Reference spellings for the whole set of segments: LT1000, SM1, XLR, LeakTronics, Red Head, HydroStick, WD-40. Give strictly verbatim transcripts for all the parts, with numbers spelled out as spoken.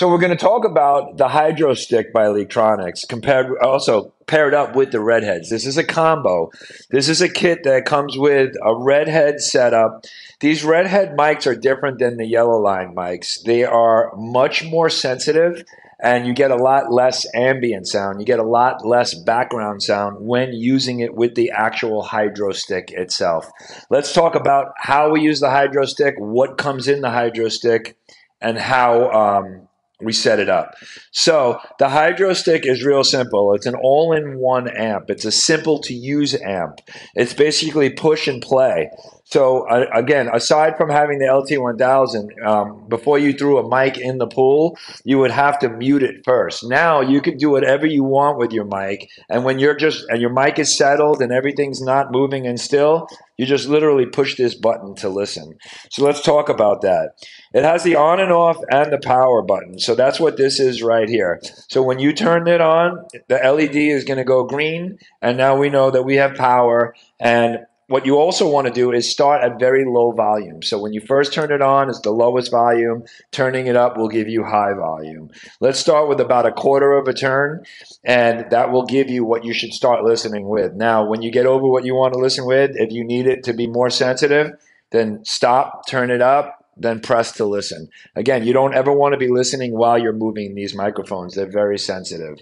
So we're going to talk about the HydroStick by LeakTronics, compared also paired up with the Redheads. This is a combo. This is a kit that comes with a Redhead setup. These Redhead mics are different than the Yellow Line mics. They are much more sensitive, and you get a lot less ambient sound. You get a lot less background sound when using it with the actual HydroStick itself. Let's talk about how we use the HydroStick, what comes in the HydroStick, and how um, we set it up. So the HydroStick is real simple. It's an all-in-one amp. It's a simple to use amp. It's basically push and play. So uh, again, aside from having the L T one thousand, um, before you threw a mic in the pool, you would have to mute it first. Now you can do whatever you want with your mic, and when you're just and your mic is settled and everything's not moving and still, you just literally push this button to listen. So let's talk about that. It has the on and off and the power button. So that's what this is right here. So when you turn it on, the L E D is going to go green, and now we know that we have power. And what you also want to do is start at very low volume. So when you first turn it on, it's the lowest volume. Turning it up will give you high volume. Let's start with about a quarter of a turn, and that will give you what you should start listening with. Now, when you get over what you want to listen with, if you need it to be more sensitive, then stop, turn it up, then press to listen. Again, you don't ever want to be listening while you're moving these microphones. They're very sensitive.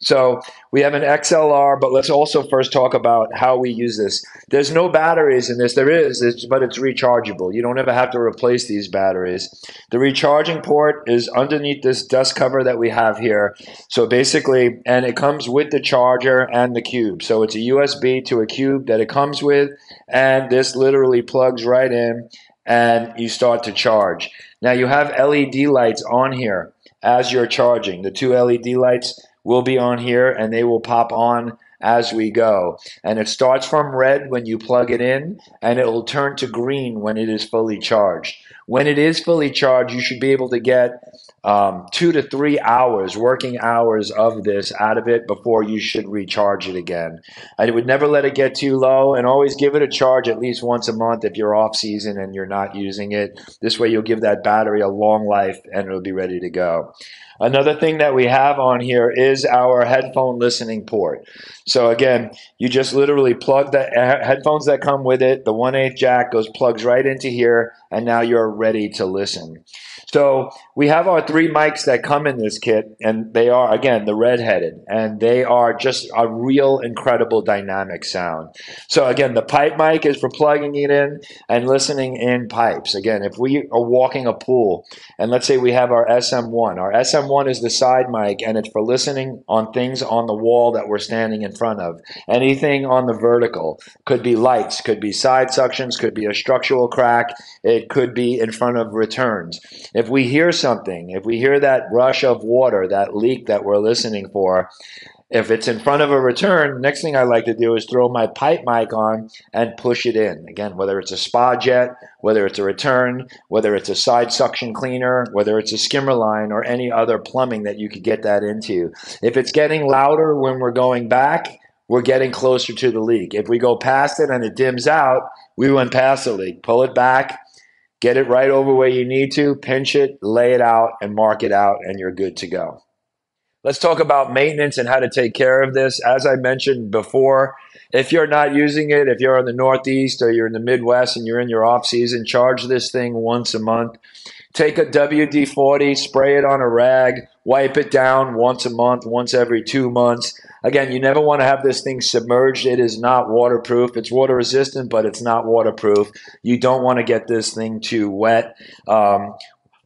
So we have an X L R, but let's also first talk about how we use this. There's no batteries in this. There is, it's, but it's rechargeable. You don't ever have to replace these batteries. The recharging port is underneath this dust cover that we have here. So basically, and it comes with the charger and the cube. So it's a U S B to a cube that it comes with, and this literally plugs right in, and you start to charge. Now you have L E D lights on here as you're charging. The two L E D lights will be on here, and they will pop on as we go. And it starts from red when you plug it in, and it will turn to green when it is fully charged. When it is fully charged, you should be able to get um, two to three hours, working hours of this out of it before you should recharge it again. I would never let it get too low, and always give it a charge at least once a month if you're off season and you're not using it. This way you'll give that battery a long life, and it'll be ready to go. Another thing that we have on here is our headphone listening port. So again, you just literally plug the headphones that come with it. The one eighth jack goes plugs right into here, and now you're ready to listen. So we have our three mics that come in this kit, and they are, again, the Redheaded, and they are just a real incredible dynamic sound. So again, the pipe mic is for plugging it in and listening in pipes. Again, if we are walking a pool, and let's say we have our S M one. Our S M one is the side mic, and it's for listening on things on the wall that we're standing in front of. Anything on the vertical. Could be lights, could be side suctions, could be a structural crack, it could be in front of returns. If we hear something, if we hear that rush of water, that leak that we're listening for, if it's in front of a return, next thing I like to do is throw my pipe mic on and push it in. Again, whether it's a spa jet, whether it's a return, whether it's a side suction cleaner, whether it's a skimmer line or any other plumbing that you could get that into. If it's getting louder when we're going back, we're getting closer to the leak. If we go past it and it dims out, we went past the leak. Pull it back. Get it right over where you need to, pinch it, lay it out, and mark it out, and you're good to go. Let's talk about maintenance and how to take care of this. As I mentioned before, if you're not using it, if you're in the Northeast or you're in the Midwest and you're in your off season, charge this thing once a month. Take a W D forty, spray it on a rag, wipe it down once a month, once every two months. Again, you never want to have this thing submerged. It is not waterproof. It's water resistant, but it's not waterproof. You don't want to get this thing too wet. Um,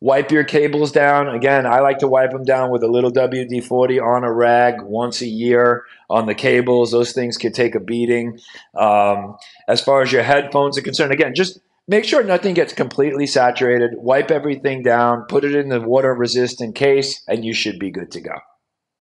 wipe your cables down. Again, I like to wipe them down with a little W D forty on a rag once a year on the cables. Those things could take a beating. Um, as far as your headphones are concerned, again, just make sure nothing gets completely saturated. Wipe everything down. Put it in the water-resistant case, and you should be good to go.